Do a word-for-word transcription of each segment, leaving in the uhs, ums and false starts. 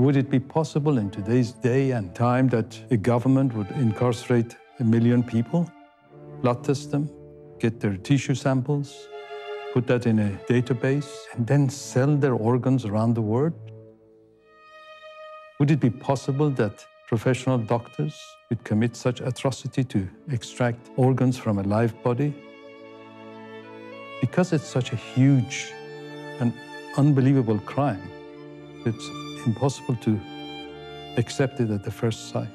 Would it be possible in today's day and time that a government would incarcerate a million people, blood test them, get their tissue samples, put that in a database, and then sell their organs around the world? Would it be possible that professional doctors would commit such atrocity to extract organs from a live body? Because it's such a huge and unbelievable crime, it's impossible to accept it at the first sight.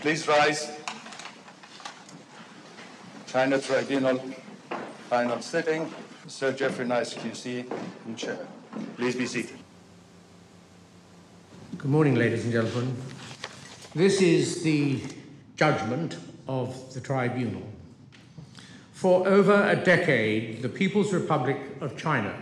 Please rise. China Tribunal, final sitting. Sir Geoffrey Nice, Q C, in chair. Please be seated. Good morning, ladies and gentlemen. This is the judgment of the tribunal. For over a decade, the People's Republic of China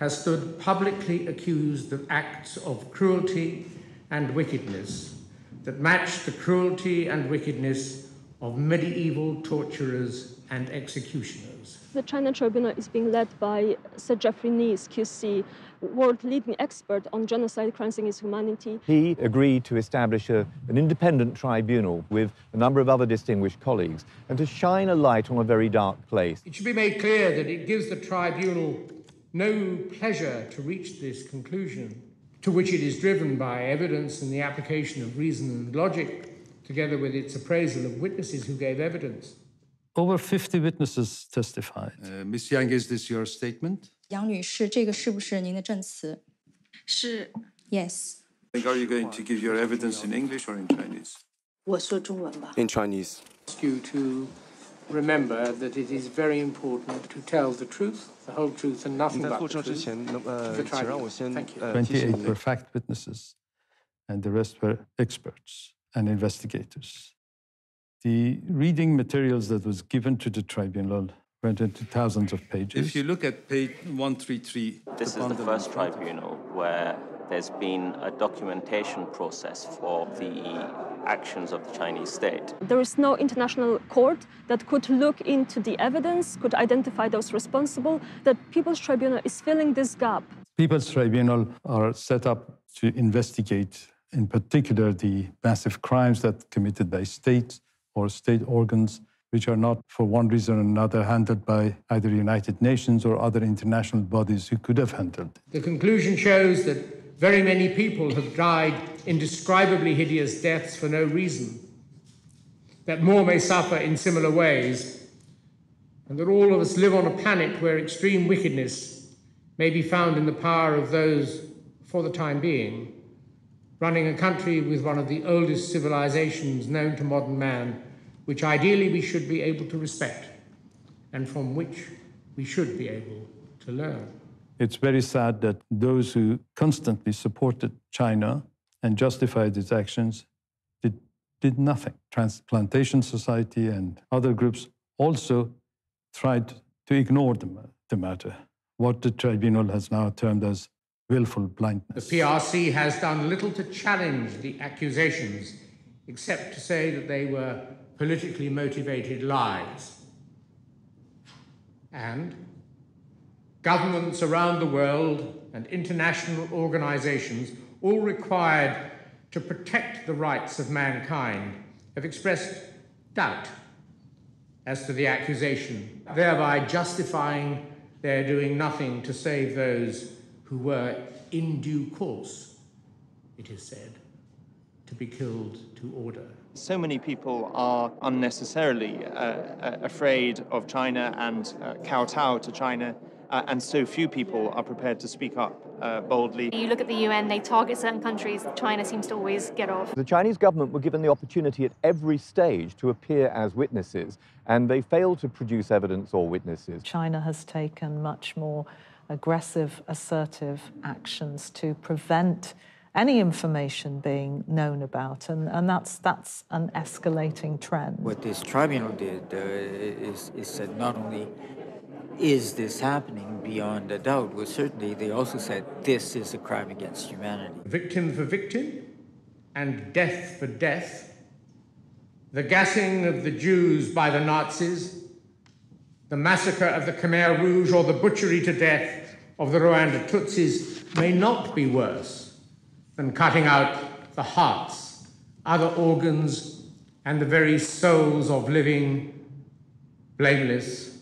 has stood publicly accused of acts of cruelty and wickedness that matched the cruelty and wickedness of medieval torturers and executioners. The China Tribunal is being led by Sir Geoffrey Nice, Q C, world-leading expert on genocide, crimes against humanity. He agreed to establish a, an independent tribunal with a number of other distinguished colleagues and to shine a light on a very dark place. It should be made clear that it gives the tribunal no pleasure to reach this conclusion, to which it is driven by evidence and the application of reason and logic, together with its appraisal of witnesses who gave evidence. Over fifty witnesses testified. Uh, Miz Yang, is this your statement? Yang女士, 这个是不是您的证词? 是. Yes. Are you going to give your evidence in English or in Chinese? 我说中文吧. In Chinese. I ask you to remember that it is very important to tell the truth, the whole truth, and nothing but the truth. Thank you. twenty-eight were fact witnesses, and the rest were experts and investigators. The reading materials that was given to the tribunal went into thousands of pages. If you look at page one thirty-three... This is the first tribunal where there's been a documentation process for the actions of the Chinese state. There is no international court that could look into the evidence, could identify those responsible. The People's Tribunal is filling this gap. People's Tribunal are set up to investigate, in particular, the massive crimes that are committed by states or state organs, which are not, for one reason or another, handled by either the United Nations or other international bodies who could have handled it. The conclusion shows that very many people have died indescribably hideous deaths for no reason, that more may suffer in similar ways, and that all of us live on a planet where extreme wickedness may be found in the power of those, for the time being, running a country with one of the oldest civilizations known to modern man, which ideally we should be able to respect, and from which we should be able to learn. It's very sad that those who constantly supported China and justified its actions did, did nothing. Transplantation Society and other groups also tried to ignore the, the matter, what the tribunal has now termed as willful blindness. The P R C has done little to challenge the accusations, except to say that they were politically motivated lies. And governments around the world and international organizations, all required to protect the rights of mankind, have expressed doubt as to the accusation, thereby justifying their doing nothing to save those who were, in due course, it is said, to be killed to order. So many people are unnecessarily uh, afraid of China and uh, kowtow to China. Uh, and so few people are prepared to speak up uh, boldly. You look at the U N, they target certain countries, China seems to always get off. The Chinese government were given the opportunity at every stage to appear as witnesses, and they failed to produce evidence or witnesses. China has taken much more aggressive, assertive actions to prevent any information being known about, and, and that's, that's an escalating trend. What this tribunal did uh, is, is said not only is this happening beyond a doubt with certainty, they also said this is a crime against humanity. Victim for victim and death for death, the gassing of the Jews by the Nazis, the massacre of the Khmer Rouge, or the butchery to death of the Rwanda Tutsis may not be worse than cutting out the hearts, other organs, and the very souls of living, blameless,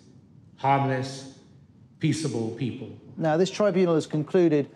harmless, peaceable people. Now, this tribunal has concluded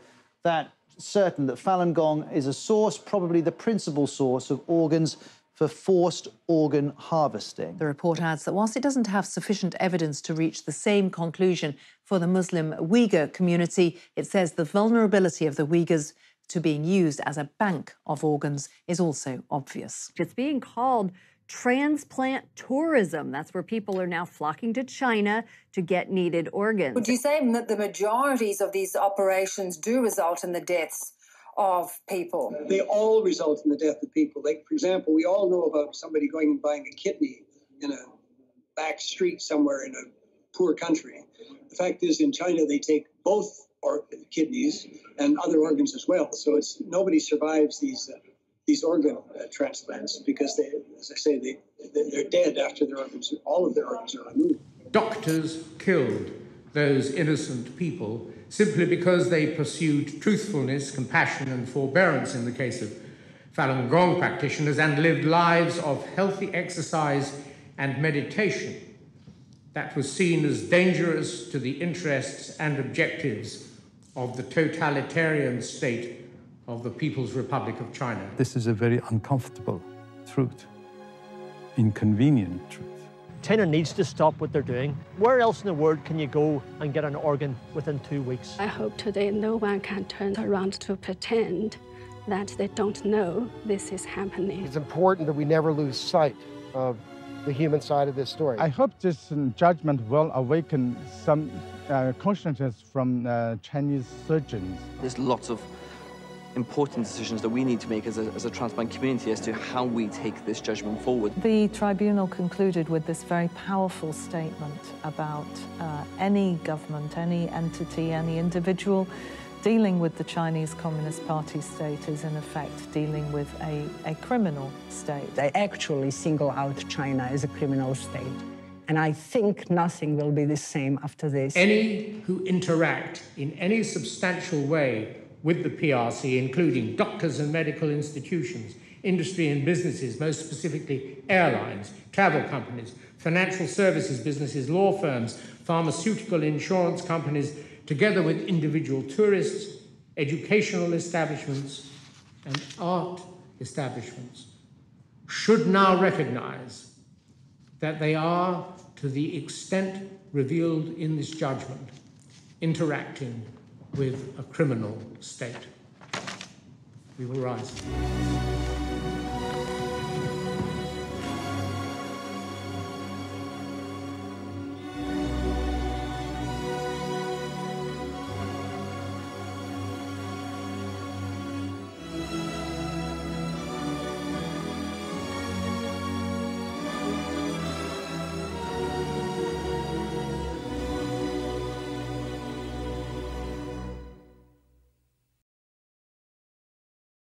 that certain that Falun Gong is a source, probably the principal source, of organs for forced organ harvesting. The report adds that whilst it doesn't have sufficient evidence to reach the same conclusion for the Muslim Uyghur community, it says the vulnerability of the Uyghurs to being used as a bank of organs is also obvious. It's being called transplant tourism. That's where people are now flocking to China to get needed organs. Would you say that the majorities of these operations do result in the deaths of people? They all result in the death of people. Like, for example, we all know about somebody going and buying a kidney in a back street somewhere in a poor country. The fact is, in China, they take both or kidneys and other organs as well. So it's nobody survives these uh, these organ uh, transplants because they, as I say, they they're dead after their organs. All of their organs are removed. Doctors killed those innocent people simply because they pursued truthfulness, compassion, and forbearance in the case of Falun Gong practitioners and lived lives of healthy exercise and meditation that was seen as dangerous to the interests and objectives of the totalitarian state of the People's Republic of China. This is a very uncomfortable truth, inconvenient truth. China needs to stop what they're doing. Where else in the world can you go and get an organ within two weeks? I hope today no one can turn around to pretend that they don't know this is happening. It's important that we never lose sight of the human side of this story. I hope this judgment will awaken some uh, consciousness from uh, Chinese surgeons. There's lots of important decisions that we need to make as a, as a transplant community as to how we take this judgment forward. The tribunal concluded with this very powerful statement about uh, any government, any entity, any individual dealing with the Chinese Communist Party state is in effect dealing with a, a criminal state. They actually single out China as a criminal state. And I think nothing will be the same after this. Any who interact in any substantial way with the P R C, including doctors and medical institutions, industry and businesses, most specifically airlines, travel companies, financial services businesses, law firms, pharmaceutical insurance companies, together with individual tourists, educational establishments, and art establishments, should now recognize that they are, to the extent revealed in this judgment, interacting with a criminal state. We will rise.